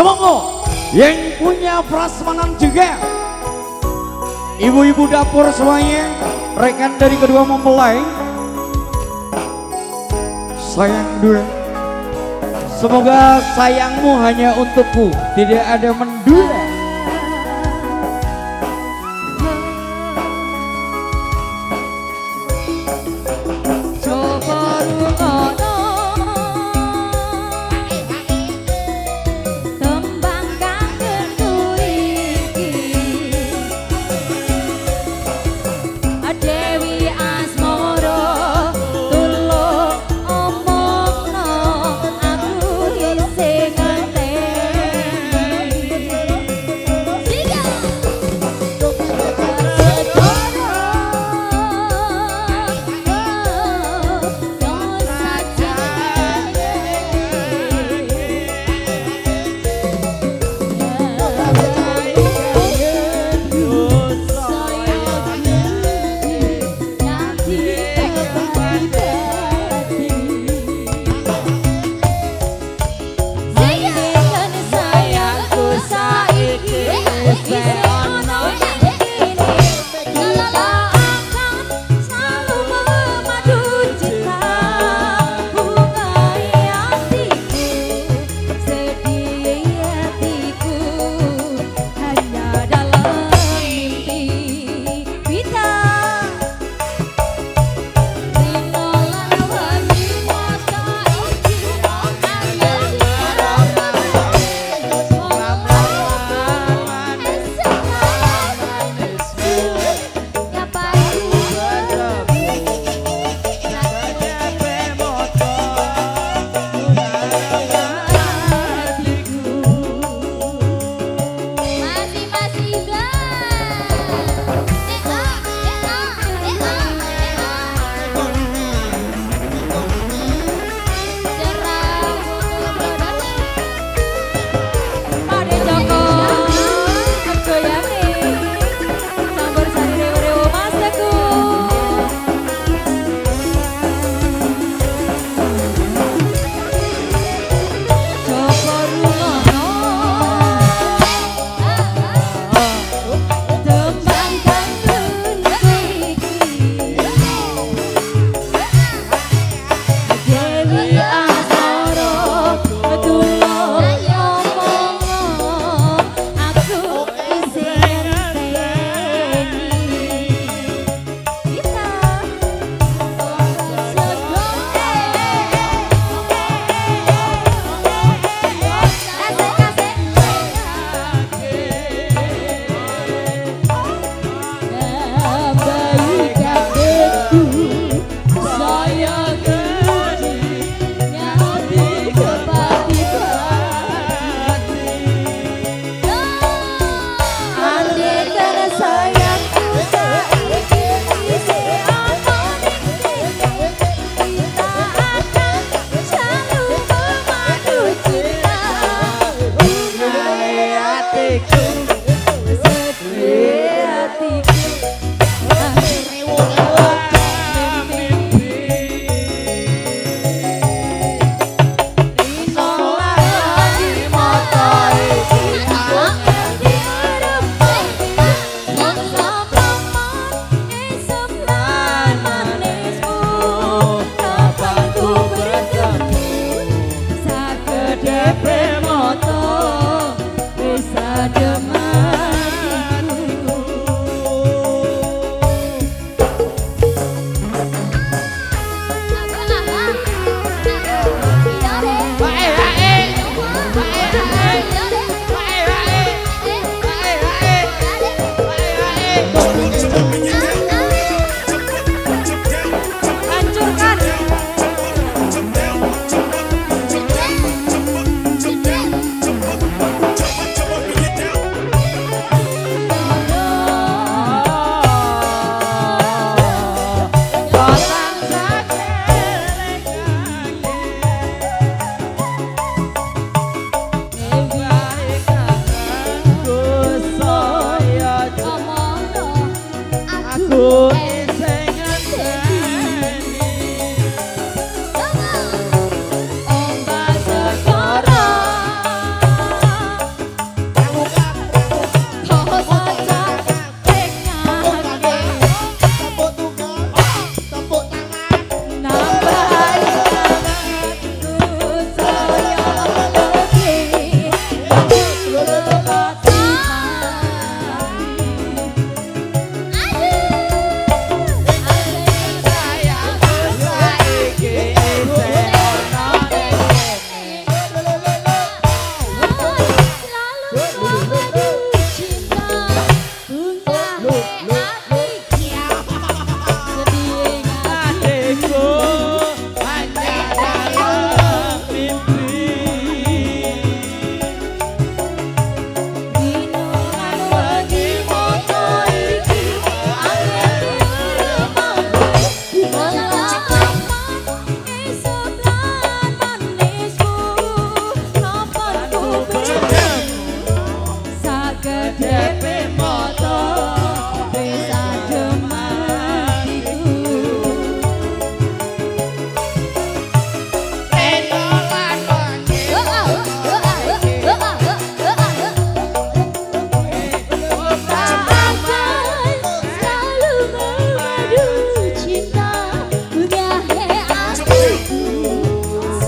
Semongko yang punya prasmanan juga, ibu-ibu dapur semuanya, rekan dari kedua mempelai. Sayang dua, semoga sayangmu hanya untukku, tidak ada mendua.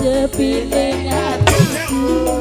sepi dengan hatiku.